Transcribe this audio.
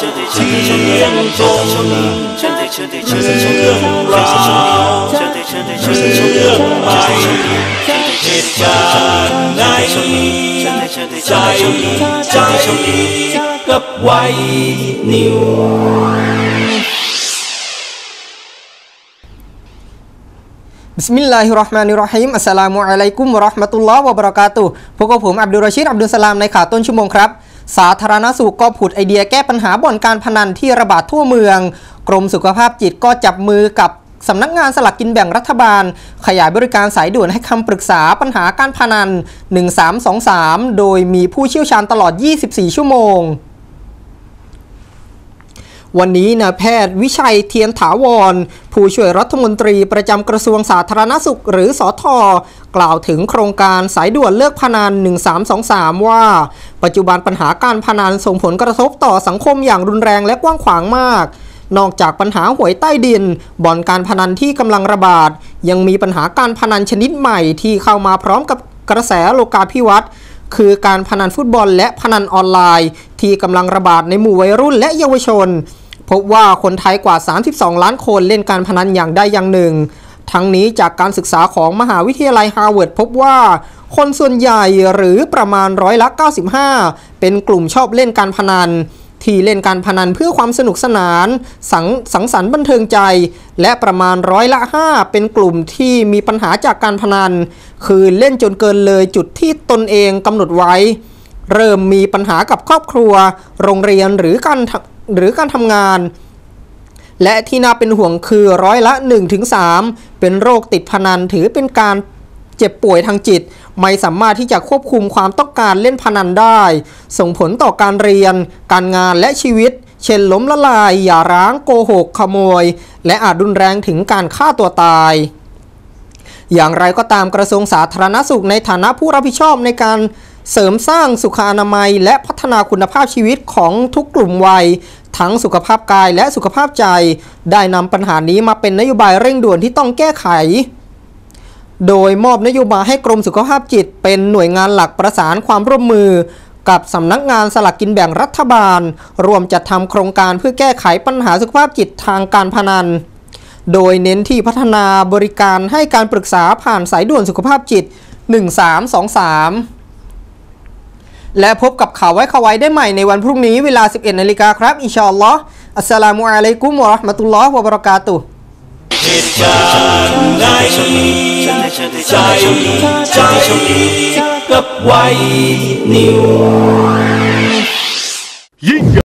กับไว้นิ้วบิสมิลลาฮิรเราะห์มานิรเราะฮีม อัสสลามุอะลัยกุม วะเราะห์มะตุลลอฮ์ วะบะเราะกาตุฮ์ พวกผมอับดุลรชีด อับดุลสลามในข่าวต้นชั่วโมงครับสาธารณสุขก็ผุดไอเดียแก้ปัญหาบ่อนการพนันที่ระบาดทั่วเมืองกรมสุขภาพจิตก็จับมือกับสำนักงานสลากกินแบ่งรัฐบาลขยายบริการสายด่วนให้คำปรึกษาปัญหาการพนัน 1323 โดยมีผู้เชี่ยวชาญตลอด 24 ชั่วโมงวันนี้นายแพทย์วิชัยเทียนถาวรผู้ช่วยรัฐมนตรีประจำกระทรวงสาธารณสุขหรือสธ.กล่าวถึงโครงการสายด่วนเลิกพนัน 1323 ว่าปัจจุบันปัญหาการพนันส่งผลกระทบต่อสังคมอย่างรุนแรงและกว้างขวางมากนอกจากปัญหาหวยใต้ดินบ่อนการพนันที่กำลังระบาดยังมีปัญหาการพนันชนิดใหม่ที่เข้ามาพร้อมกับกระแสโลกาภิวัตน์คือการพนันฟุตบอลและพนันออนไลน์ที่กำลังระบาดในหมู่วัยรุ่นและเยาวชนพบว่าคนไทยกว่า32ล้านคนเล่นการพนันอย่างใดอย่างหนึ่งทั้งนี้จากการศึกษาของมหาวิทยาลัยฮาร์วาร์ดพบว่าคนส่วนใหญ่หรือประมาณ95%เป็นกลุ่มชอบเล่นการพนันที่เล่นการพนันเพื่อความสนุกสนานสังสรรค์บันเทิงใจและประมาณ5%เป็นกลุ่มที่มีปัญหาจากการพนันคือเล่นจนเกินเลยจุดที่ตนเองกำหนดไว้เริ่มมีปัญหากับครอบครัวโรงเรียนหรือการทำงานและที่น่าเป็นห่วงคือ1-3%เป็นโรคติดพนันถือเป็นการเจ็บป่วยทางจิตไม่สามารถที่จะควบคุมความต้องการเล่นพนันได้ส่งผลต่อการเรียนการงานและชีวิตเช่นล้มละลายหย่าร้างโกหกขโมยและอาจรุนแรงถึงการฆ่าตัวตายอย่างไรก็ตามกระทรวงสาธารณสุขในฐานะผู้รับผิดชอบในการเสริมสร้างสุขอนามัยและพัฒนาคุณภาพชีวิตของทุกกลุ่มวัยทั้งสุขภาพกายและสุขภาพใจได้นำปัญหานี้มาเป็นนโยบายเร่งด่วนที่ต้องแก้ไขโดยมอบนโยบายให้กรมสุขภาพจิตเป็นหน่วยงานหลักประสานความร่วมมือกับสำนักงานสลากกินแบ่งรัฐบาลร่วมจัดทำโครงการเพื่อแก้ไขปัญหาสุขภาพจิตทางการพนันโดยเน้นที่พัฒนาบริการให้การปรึกษาผ่านสายด่วนสุขภาพจิต 1323และพบกับข่าวไว้ได้ใหม่ในวันพรุ่งนี้เวลา 11 นาฬิกาครับอินชาอัลลอฮ์อัสสลามุอะลัยกุมวะเราะห์มะตุลลอฮ์วะบะเราะกาตุฮ์เหตุการณ์ในใจกับไว้นิว